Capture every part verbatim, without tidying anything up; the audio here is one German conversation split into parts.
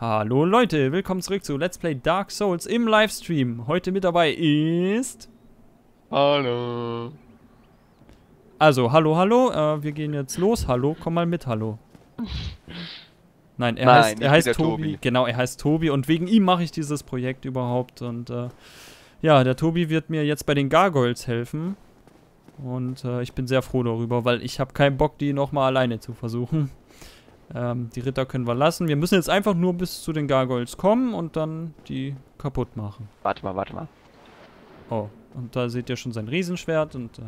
Hallo Leute, willkommen zurück zu Let's Play Dark Souls im Livestream. Heute mit dabei ist... Hallo. Also, hallo, hallo, äh, wir gehen jetzt los. Hallo, komm mal mit, hallo. Nein, er Nein, heißt, er heißt Tobi. Tobi. Genau, er heißt Tobi und wegen ihm mache ich dieses Projekt überhaupt. Und äh, ja, der Tobi wird mir jetzt bei den Gargoyles helfen. Und äh, ich bin sehr froh darüber, weil ich habe keinen Bock, die nochmal alleine zu versuchen. Ähm, die Ritter können wir lassen. Wir müssen jetzt einfach nur bis zu den Gargoyles kommen und dann die kaputt machen. Warte mal, warte mal. Oh, und da seht ihr schon sein Riesenschwert und... Äh,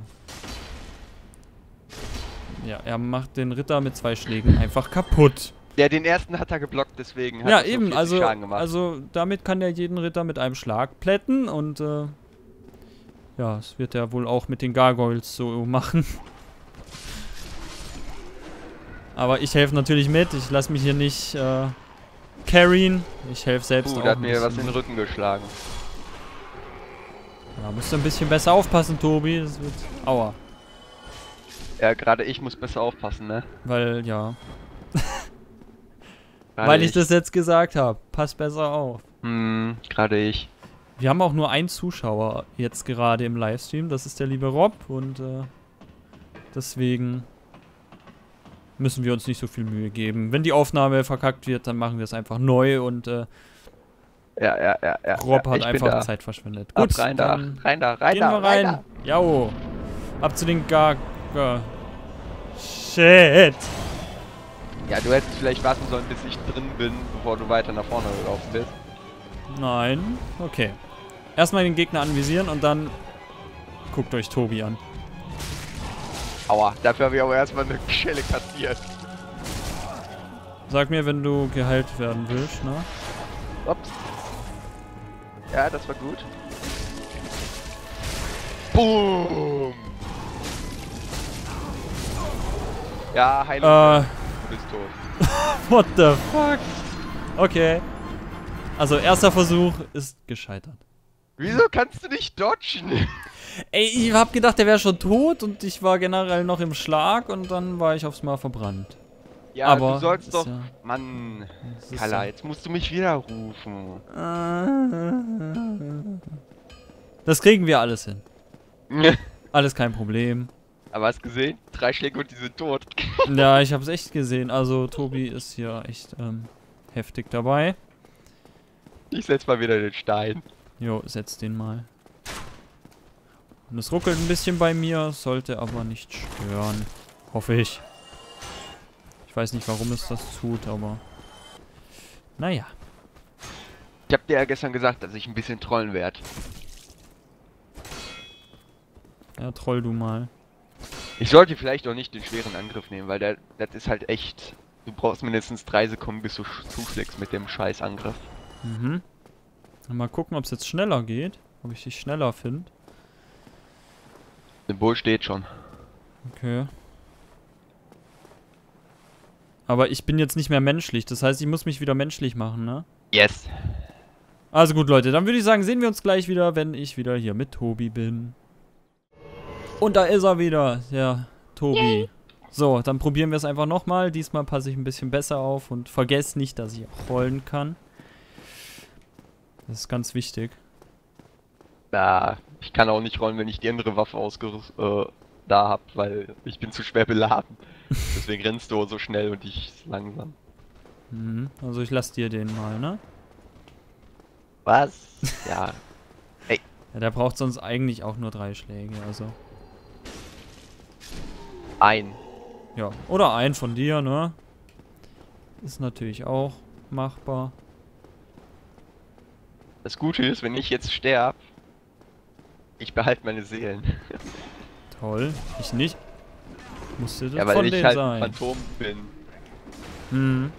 ja, er macht den Ritter mit zwei Schlägen einfach kaputt. Ja, den ersten hat er geblockt, deswegen hat ja, er eben, so also, Schaden gemacht. Also damit kann er jeden Ritter mit einem Schlag plätten und... Äh, ja, das wird er wohl auch mit den Gargoyles so machen. Aber ich helfe natürlich mit, ich lasse mich hier nicht äh, carryen. Ich helfe selbst uh, auch. Da hat mir was in den Rücken geschlagen. Da ja, musst du ein bisschen besser aufpassen, Tobi. Das wird. Aua. Ja, gerade ich muss besser aufpassen, ne? Weil, ja. Weil ich, ich das jetzt gesagt habe. Pass besser auf. Hm, gerade ich. Wir haben auch nur einen Zuschauer jetzt gerade im Livestream. Das ist der liebe Rob und äh, deswegen müssen wir uns nicht so viel Mühe geben. Wenn die Aufnahme verkackt wird, dann machen wir es einfach neu und äh, ja, ja, ja, ja, Rob ja, hat einfach Zeit verschwendet. Gut, rein da, rein da, rein da, rein da. Jau, ab zu den Gar... Gar Shit. Ja, du hättest vielleicht warten sollen, bis ich drin bin, bevor du weiter nach vorne gelaufen bist. Nein, okay. Erstmal den Gegner anvisieren und dann guckt euch Tobi an. Aua, dafür habe ich aber erstmal eine Schelle kassiert. Sag mir, wenn du geheilt werden willst, ne? Ups. Ja, das war gut. Boom! Ja, Heilung. Äh. Du bist tot. What the fuck? Okay. Also, erster Versuch ist gescheitert. Wieso kannst du nicht dodgen? Ey, ich hab gedacht, der wäre schon tot und ich war generell noch im Schlag und dann war ich aufs Mal verbrannt. Ja, aber du sollst doch... Ja, Mann, Kala, jetzt musst du mich wieder rufen. Das kriegen wir alles hin. Alles kein Problem. Aber hast du gesehen? Drei Schläge und die sind tot. Ja, ich hab's echt gesehen. Also, Tobi ist hier echt ähm, heftig dabei. Ich setz mal wieder den Stein. Jo, setz den mal. Und es ruckelt ein bisschen bei mir, sollte aber nicht stören. Hoffe ich. Ich weiß nicht, warum es das tut, aber... Naja. Ich hab dir ja gestern gesagt, dass ich ein bisschen trollen werde. Ja, troll du mal. Ich sollte vielleicht auch nicht den schweren Angriff nehmen, weil der, das ist halt echt... Du brauchst mindestens drei Sekunden, bis du zuschlägst mit dem scheiß Angriff. Mhm. Mal gucken, ob es jetzt schneller geht. Ob ich dich schneller finde. Symbol steht schon. Okay. Aber ich bin jetzt nicht mehr menschlich. Das heißt, ich muss mich wieder menschlich machen, ne? Yes. Also gut, Leute. Dann würde ich sagen, sehen wir uns gleich wieder, wenn ich wieder hier mit Tobi bin. Und da ist er wieder. Ja, Tobi. Yay. So, dann probieren wir es einfach nochmal. Diesmal passe ich ein bisschen besser auf und vergesst nicht, dass ich auch rollen kann. Das ist ganz wichtig. Na, ich kann auch nicht rollen, wenn ich die andere Waffe ausgerüstet äh, da hab, weil ich bin zu schwer beladen. Deswegen rennst du so schnell und ich langsam. Mhm, also ich lass dir den mal, ne? Was? Ja. Ey. Ja, der braucht sonst eigentlich auch nur drei Schläge, also. Ein. Ja, oder ein von dir, ne? Ist natürlich auch machbar. Das Gute ist, wenn ich jetzt sterbe, ich behalte meine Seelen. Toll, ich nicht. Musste das ja, weil von ich halt sein. Ein Phantom bin. Hm.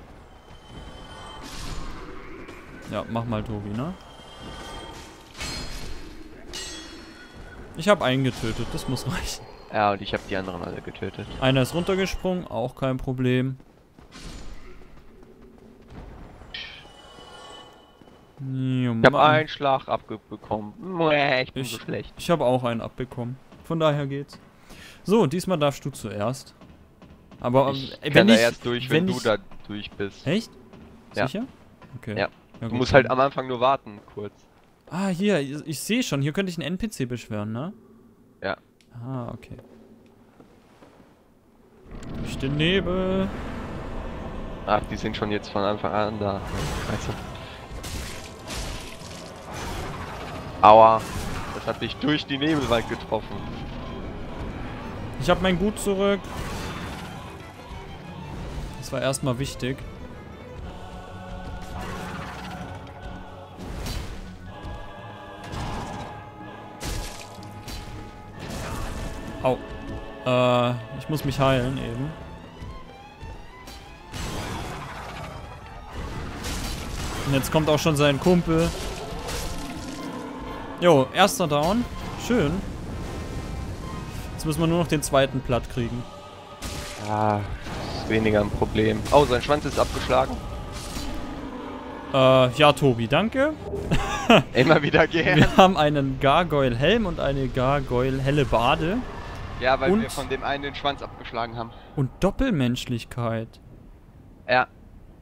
Ja, mach mal Tobi, ne? Ich habe einen getötet, das muss reichen. Ja, und ich habe die anderen alle getötet. Einer ist runtergesprungen, auch kein Problem. Ich hab einen Schlag abbekommen. Ich bin so schlecht. Ich habe auch einen abbekommen. Von daher geht's. So, diesmal darfst du zuerst. Aber ich wenn kann ich, da erst durch, wenn, wenn du ich, da durch bist. Echt? Ja. Sicher? Okay. Ja. Ja, du musst halt am Anfang nur warten, kurz. Ah, hier, ich, ich sehe schon, hier könnte ich einen N P C beschwören, ne? Ja. Ah, okay. Durch den Nebel. Ach, die sind schon jetzt von Anfang an da. Scheiße. Aua, das hat mich durch die Nebelwald getroffen. Ich habe mein Gut zurück. Das war erstmal wichtig. Au. Äh, ich muss mich heilen eben. Und jetzt kommt auch schon sein Kumpel. Jo, erster Down. Schön. Jetzt müssen wir nur noch den zweiten platt kriegen. Ah, ist weniger ein Problem. Oh, sein Schwanz ist abgeschlagen. Äh, ja, Tobi, danke. Immer wieder gehen. Wir haben einen Gargoyle-Helm und eine Gargoyle-Hellebade. Ja, weil und wir von dem einen den Schwanz abgeschlagen haben. Und Doppelmenschlichkeit. Ja,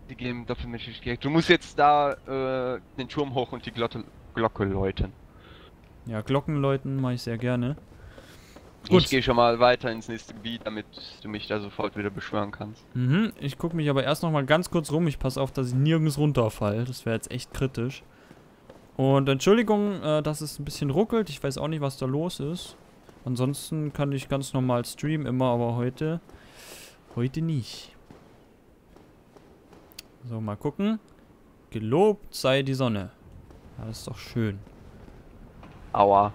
die geben Doppelmenschlichkeit. Du musst jetzt da äh, den Turm hoch und die Glotte, Glocke läuten. Ja, Glockenläuten mache ich sehr gerne. Gut. Ich gehe schon mal weiter ins nächste Gebiet, damit du mich da sofort wieder beschwören kannst. Mhm, ich gucke mich aber erst noch mal ganz kurz rum. Ich passe auf, dass ich nirgends runterfall. Das wäre jetzt echt kritisch. Und Entschuldigung, äh, dass es ein bisschen ruckelt. Ich weiß auch nicht, was da los ist. Ansonsten kann ich ganz normal streamen immer, aber heute... Heute nicht. So, mal gucken. Gelobt sei die Sonne. Ja, das ist doch schön. Aua.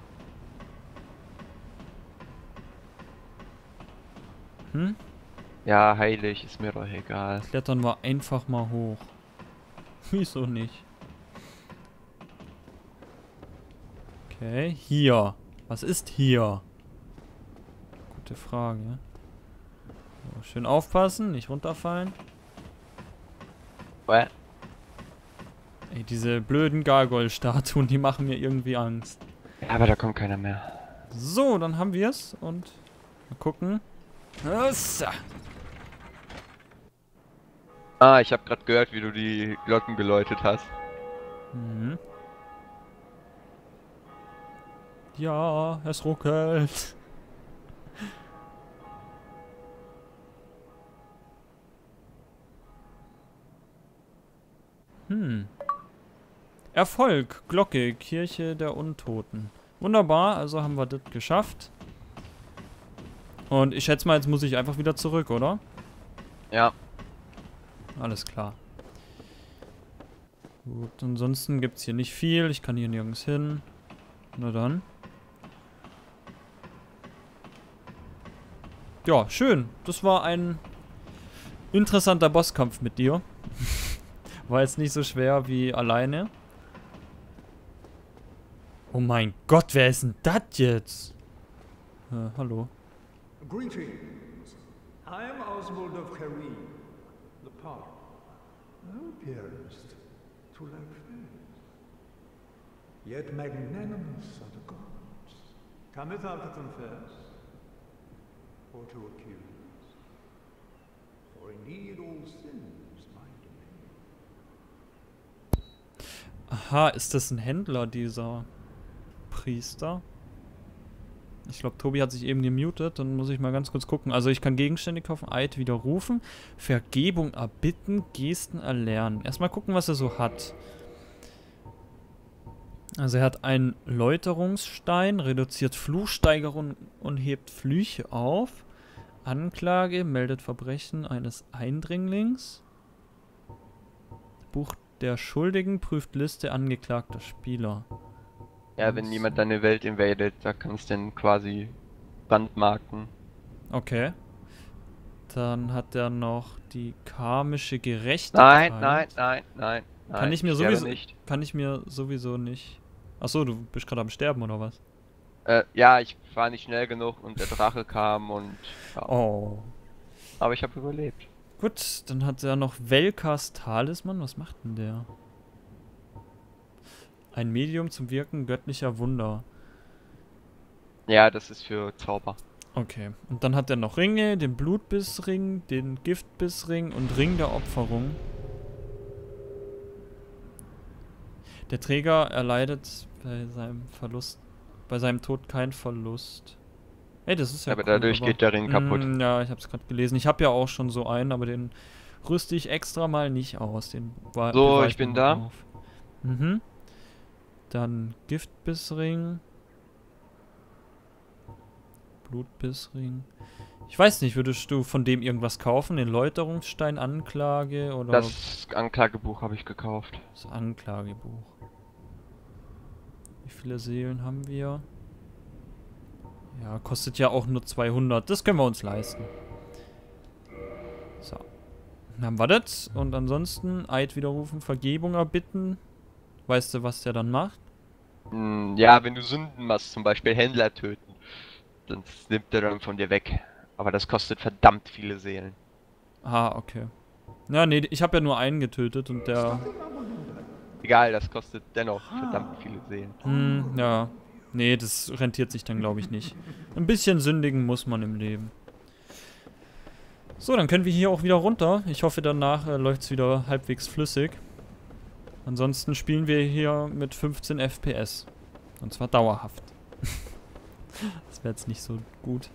Hm? Ja, heilig, ist mir doch egal. Klettern wir einfach mal hoch. Wieso nicht? Okay, hier. Was ist hier? Gute Frage. So, schön aufpassen, nicht runterfallen. What? Ey, diese blöden Gargoyle-Statuen, die machen mir irgendwie Angst. Ja, aber da kommt keiner mehr. So, dann haben wir es und mal gucken. Ah, ich habe gerade gehört, wie du die Glocken geläutet hast. Mhm. Ja, es ruckelt. Hm. Erfolg, Glocke, Kirche der Untoten. Wunderbar, also haben wir das geschafft. Und ich schätze mal, jetzt muss ich einfach wieder zurück, oder? Ja. Alles klar. Gut, ansonsten gibt es hier nicht viel. Ich kann hier nirgends hin. Na dann. Ja, schön. Das war ein interessanter Bosskampf mit dir. War jetzt nicht so schwer wie alleine. Oh mein Gott, wer ist denn das jetzt? Äh, hallo. Greetings. I'm Oswald of Harry, the park. No dearest to thy face, yet magnanimous are the gods. Cometh out to confess, or to accuse, for indeed all sins my domain. Aha, ist das ein Händler, dieser Priester? Ich glaube, Tobi hat sich eben gemutet. Dann muss ich mal ganz kurz gucken. Also ich kann Gegenstände kaufen, Eid widerrufen, Vergebung erbitten, Gesten erlernen. Erstmal gucken, was er so hat. Also er hat einen Läuterungsstein, reduziert Fluchsteigerung und hebt Flüche auf. Anklage, meldet Verbrechen eines Eindringlings. Buch der Schuldigen, prüft Liste angeklagter Spieler. Ja, wenn jemand deine Welt invadet, da kannst du dann quasi brandmarken. Okay. Dann hat er noch die karmische Gerechtigkeit. Nein, nein, nein, nein. Kann nein, ich mir sowieso nicht. Kann ich mir sowieso nicht. Achso, du bist gerade am Sterben oder was? Äh, ja, ich war nicht schnell genug und der Drache kam und. Ja. Oh. Aber ich habe überlebt. Gut, dann hat er noch Velkas Talisman. Was macht denn der? Ein Medium zum Wirken göttlicher Wunder. Ja, das ist für Zauber. Okay. Und dann hat er noch Ringe, den Blutbissring, den Giftbissring und Ring der Opferung. Der Träger erleidet bei seinem Verlust, bei seinem Tod keinen Verlust. Ey, das ist ja Aber cool, dadurch aber, geht der Ring kaputt. Mh, ja, ich hab's gerade gelesen. Ich habe ja auch schon so einen, aber den rüste ich extra mal nicht aus. Den war, so, ich bin da. Auf. Mhm. Dann Giftbissring. Blutbissring. Ich weiß nicht, würdest du von dem irgendwas kaufen? Den Läuterungsstein, Anklage oder... Das Anklagebuch habe ich gekauft. Das Anklagebuch. Wie viele Seelen haben wir? Ja, kostet ja auch nur zweihundert. Das können wir uns leisten. So. Dann haben wir das. Und ansonsten Eid widerrufen, Vergebung erbitten. Weißt du, was der dann macht? Ja, wenn du Sünden machst, zum Beispiel Händler töten, dann nimmt der dann von dir weg. Aber das kostet verdammt viele Seelen. Ah, okay. Ja, nee, ich habe ja nur einen getötet und der... Egal, das kostet dennoch verdammt viele Seelen. Hm, ja. Nee, das rentiert sich dann, glaube ich, nicht. Ein bisschen sündigen muss man im Leben. So, dann können wir hier auch wieder runter. Ich hoffe, danach äh, läuft es wieder halbwegs flüssig. Ansonsten spielen wir hier mit fünfzehn F P S. Und zwar dauerhaft. Das wäre jetzt nicht so gut.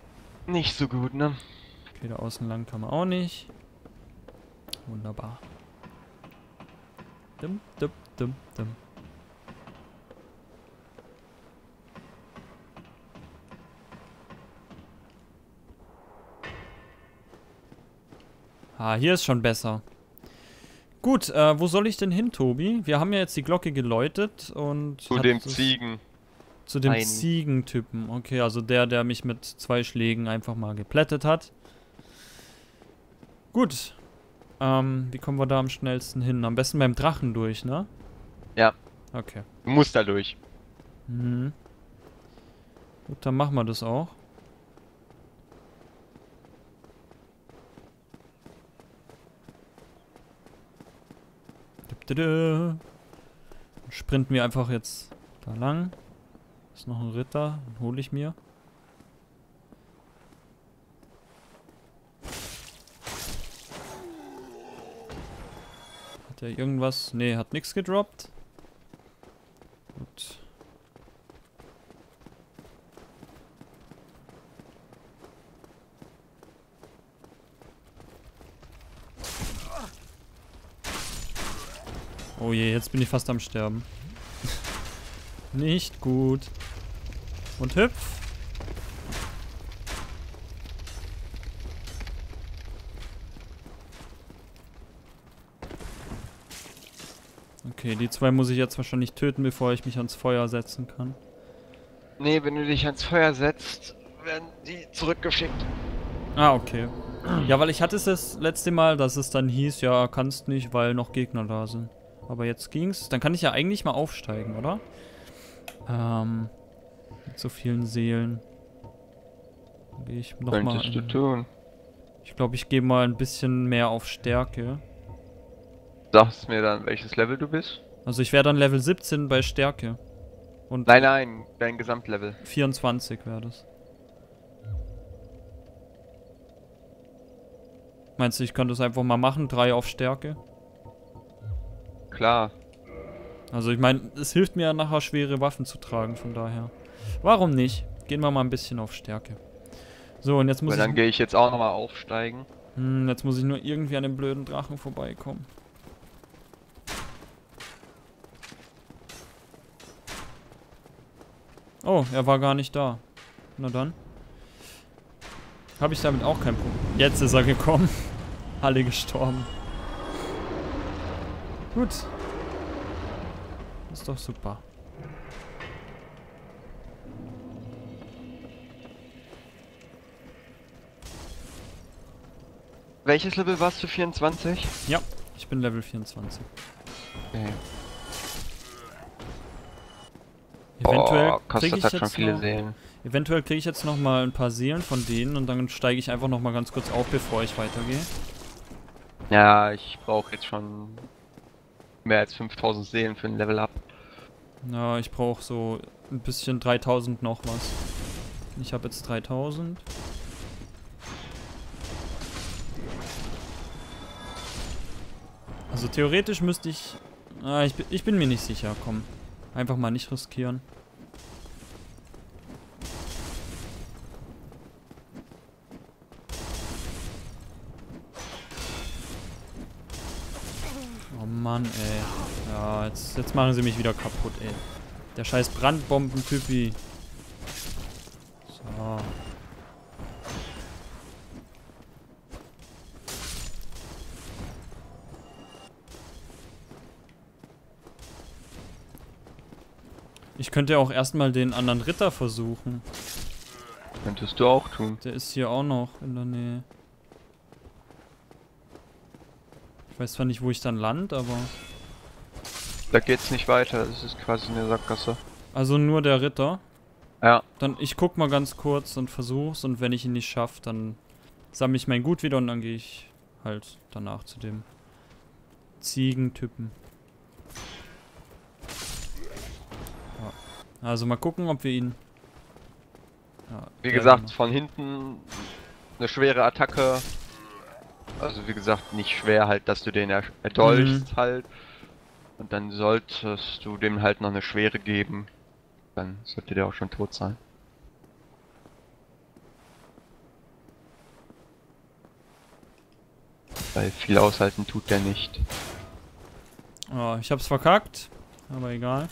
Nicht so gut, ne? Okay, da außen lang kann man auch nicht. Wunderbar. Dum, dum, dum, dum. Ah, hier ist schon besser. Gut, äh, wo soll ich denn hin, Tobi? Wir haben ja jetzt die Glocke geläutet und... Zu dem Ziegen. Zu dem Ein. Ziegentypen. Okay, also der, der mich mit zwei Schlägen einfach mal geplättet hat. Gut. Ähm, wie kommen wir da am schnellsten hin? Am besten beim Drachen durch, ne? Ja. Okay. Du musst da durch. Mhm. Gut, dann machen wir das auch. Dann sprinten wir einfach jetzt da lang. Ist noch ein Ritter, den hole ich mir. Hat er irgendwas? Ne, hat nichts gedroppt. Gut. Oh je, jetzt bin ich fast am Sterben. Nicht gut. Und hüpf. Okay, die zwei muss ich jetzt wahrscheinlich töten, bevor ich mich ans Feuer setzen kann. Nee, wenn du dich ans Feuer setzt, werden die zurückgeschickt. Ah, okay. Ja, weil ich hatte es das letzte Mal, dass es dann hieß, ja, kannst nicht, weil noch Gegner da sind. Aber jetzt ging's. Dann kann ich ja eigentlich mal aufsteigen, oder? Ähm, mit so vielen Seelen. Dann gehe ich noch mal. Könntest du tun. Ich glaube, ich gehe mal ein bisschen mehr auf Stärke. Sagst mir dann, welches Level du bist? Also ich wäre dann Level siebzehn bei Stärke. Und nein, nein, dein Gesamtlevel. vierundzwanzig wäre das. Meinst du, ich könnte das einfach mal machen? drei auf Stärke? Klar. Also ich meine, es hilft mir ja nachher, schwere Waffen zu tragen, von daher. Warum nicht? Gehen wir mal ein bisschen auf Stärke. So, und jetzt muss ich... Weil dann gehe ich jetzt auch nochmal aufsteigen. Hm, jetzt muss ich nur irgendwie an dem blöden Drachen vorbeikommen. Oh, er war gar nicht da. Na dann. Habe ich damit auch kein Problem. Jetzt ist er gekommen. Alle gestorben. Gut. Ist doch super. Welches Level warst du? vierundzwanzig? Ja, ich bin Level vierundzwanzig. Okay. Eventuell oh, kriege ich, krieg ich jetzt noch mal ein paar Seelen von denen und dann steige ich einfach noch mal ganz kurz auf, bevor ich weitergehe. Ja, ich brauche jetzt schon... mehr als fünftausend Seelen für ein Level Up. Na, ich brauche so ein bisschen dreitausend noch was. Ich habe jetzt dreitausend. Also theoretisch müsste ich Ah, ich, ich bin mir nicht sicher. Komm. Einfach mal nicht riskieren. Oh Mann, ey. Ja, jetzt, jetzt machen sie mich wieder kaputt, ey. Der scheiß Brandbomben-Typi. So. Ich könnte ja auch erstmal den anderen Ritter versuchen. Könntest du auch tun. Der ist hier auch noch in der Nähe. Ich weiß zwar nicht, wo ich dann lande, aber... Da geht's nicht weiter, es ist quasi eine Sackgasse. Also nur der Ritter? Ja. Dann, ich guck mal ganz kurz und versuch's, und wenn ich ihn nicht schaffe, dann sammle ich mein Gut wieder und dann gehe ich halt danach zu dem Ziegentypen. Also mal gucken, ob wir ihn... Ja, wie gesagt, noch. Von hinten eine schwere Attacke. Also wie gesagt, nicht schwer halt, dass du den erdolchst mhm. halt. Und dann solltest du dem halt noch eine Schwere geben. Dann sollte der auch schon tot sein. Weil viel aushalten tut der nicht. Oh, ich hab's verkackt. Aber egal.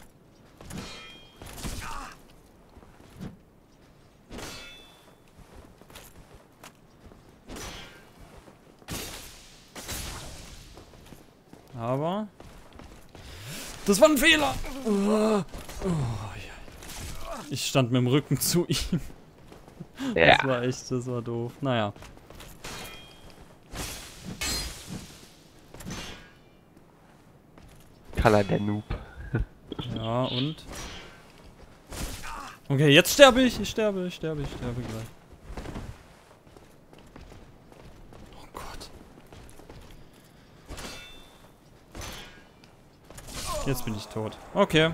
Aber... Das war ein Fehler! Oh, ja. Ich stand mit dem Rücken zu ihm. Ja. Das war echt, das war doof. Naja. Kala der Noob. Ja, und? Okay, jetzt sterbe ich, ich sterbe, ich sterbe, ich sterbe gleich. Jetzt bin ich tot. Okay.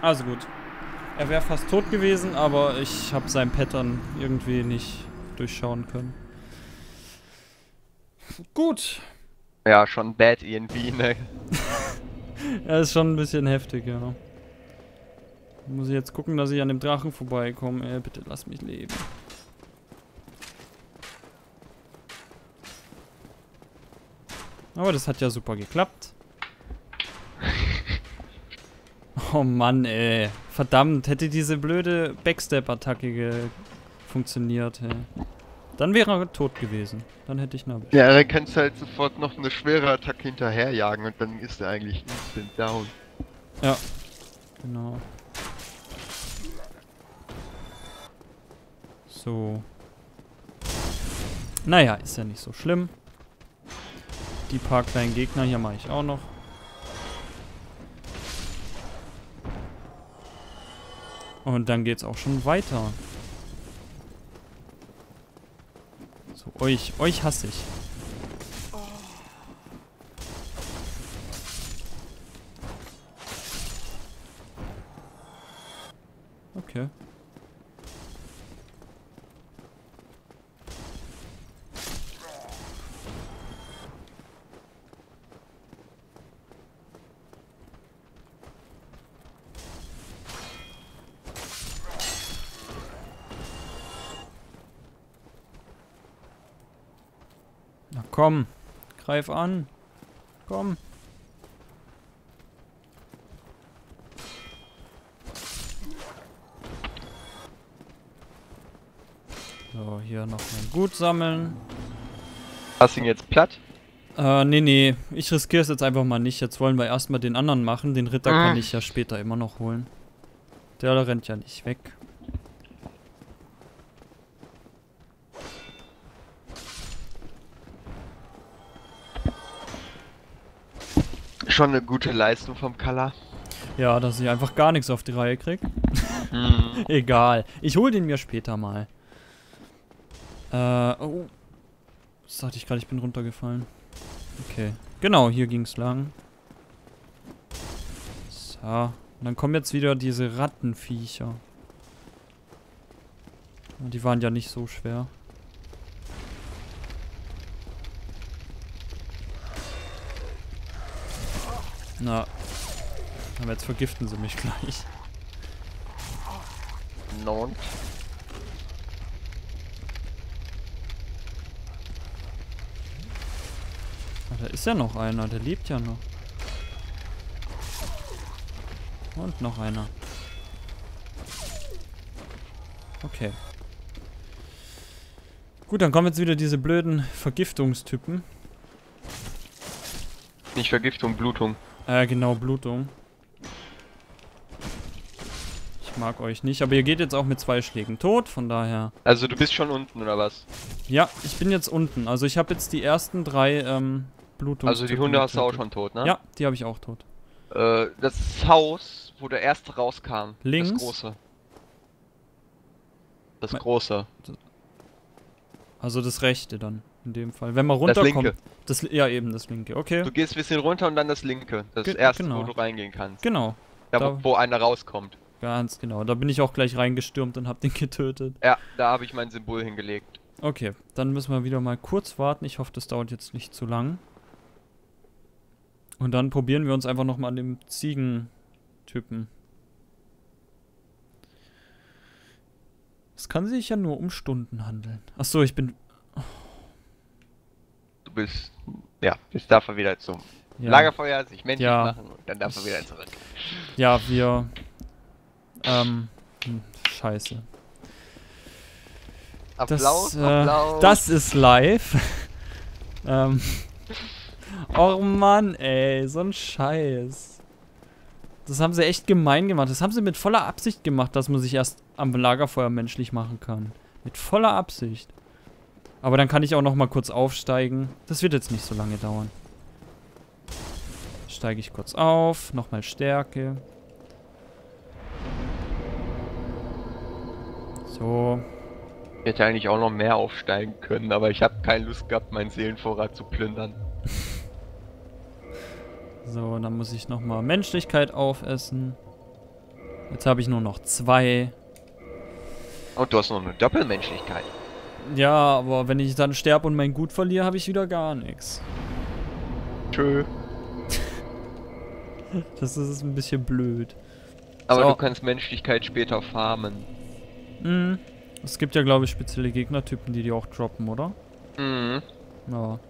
Also gut. Er wäre fast tot gewesen, aber ich habe sein Pattern irgendwie nicht durchschauen können. Gut. Ja, schon bad irgendwie, ne? Er ist schon ein bisschen heftig, ja. Muss ich jetzt gucken, dass ich an dem Drachen vorbeikomme. Ey, bitte lass mich leben. Aber das hat ja super geklappt. Oh Mann, ey. Verdammt, hätte diese blöde Backstab-Attacke funktioniert, ey. Dann wäre er tot gewesen. Dann hätte ich ihn erwischt. Ja, dann kannst du halt sofort noch eine schwere Attacke hinterherjagen und dann ist er eigentlich instant down. Ja, genau. So. Naja, ist ja nicht so schlimm. Die paar kleinen Gegner hier mache ich auch noch. Und dann geht's auch schon weiter. So, euch, euch hasse ich. Okay. Komm, greif an. Komm. So, hier noch ein Gut sammeln. Hast du ihn jetzt platt? Äh, nee, nee. Ich riskiere es jetzt einfach mal nicht. Jetzt wollen wir erstmal den anderen machen. Den Ritter ah. kann ich ja später immer noch holen. Der rennt ja nicht weg. Schon eine gute Leistung vom Kala. Ja, dass ich einfach gar nichts auf die Reihe krieg. Mhm. Egal. Ich hole den mir später mal. Äh, oh. Das dachte ich gerade, ich bin runtergefallen. Okay. Genau, hier ging's lang. So. Und dann kommen jetzt wieder diese Rattenviecher. Die waren ja nicht so schwer. Na, Aber jetzt vergiften sie mich gleich. No. Da ist ja noch einer, der lebt ja noch. Und noch einer. Okay. Gut, dann kommen jetzt wieder diese blöden Vergiftungstypen. Nicht Vergiftung, Blutung. Äh, genau, Blutung. Ich mag euch nicht, aber ihr geht jetzt auch mit zwei Schlägen tot, von daher... Also du bist schon unten, oder was? Ja, ich bin jetzt unten. Also ich habe jetzt die ersten drei, ähm, Blutungstypen. Also die Hunde hast du auch schon tot, ne? Ja, die habe ich auch tot. Äh, das Haus, wo der erste rauskam. Links? Das große. Das große. Also das rechte dann, in dem Fall. Wenn man runterkommt. Das linke. Das, ja, eben das linke, okay. Du gehst ein bisschen runter und dann das linke. Das Ge erste, genau. Wo du reingehen kannst. Genau. Da, da wo einer rauskommt. Ganz genau. Da bin ich auch gleich reingestürmt und hab den getötet. Ja, da habe ich mein Symbol hingelegt. Okay, dann müssen wir wieder mal kurz warten. Ich hoffe, das dauert jetzt nicht zu lang. Und dann probieren wir uns einfach nochmal an dem Ziegentypen. Es kann sich ja nur um Stunden handeln. Achso, ich bin... Oh. Du bist... Ja, jetzt darf er wieder zum ja. Lagerfeuer sich menschlich ja. machen und dann darf er wieder zurück. Ja, wir... Ähm... Hm, scheiße. Applaus, das, äh, Applaus. Das ist live. ähm... Oh Mann, ey, so ein Scheiß. Das haben sie echt gemein gemacht. Das haben sie mit voller Absicht gemacht, dass man sich erst am Lagerfeuer menschlich machen kann. Mit voller Absicht. Aber dann kann ich auch noch mal kurz aufsteigen. Das wird jetzt nicht so lange dauern. Steige ich kurz auf. Nochmal Stärke. So. Ich hätte eigentlich auch noch mehr aufsteigen können, aber ich habe keine Lust gehabt, meinen Seelenvorrat zu plündern. So, dann muss ich nochmal Menschlichkeit aufessen. Jetzt habe ich nur noch zwei. Und du hast noch eine Doppelmenschlichkeit. Ja, aber wenn ich dann sterbe und mein Gut verliere, habe ich wieder gar nichts. Tschö. Das ist ein bisschen blöd. Aber so. Du kannst Menschlichkeit später farmen. Mhm. Es gibt ja, glaube ich, spezielle Gegnertypen, die die auch droppen, oder? Mhm. Ja.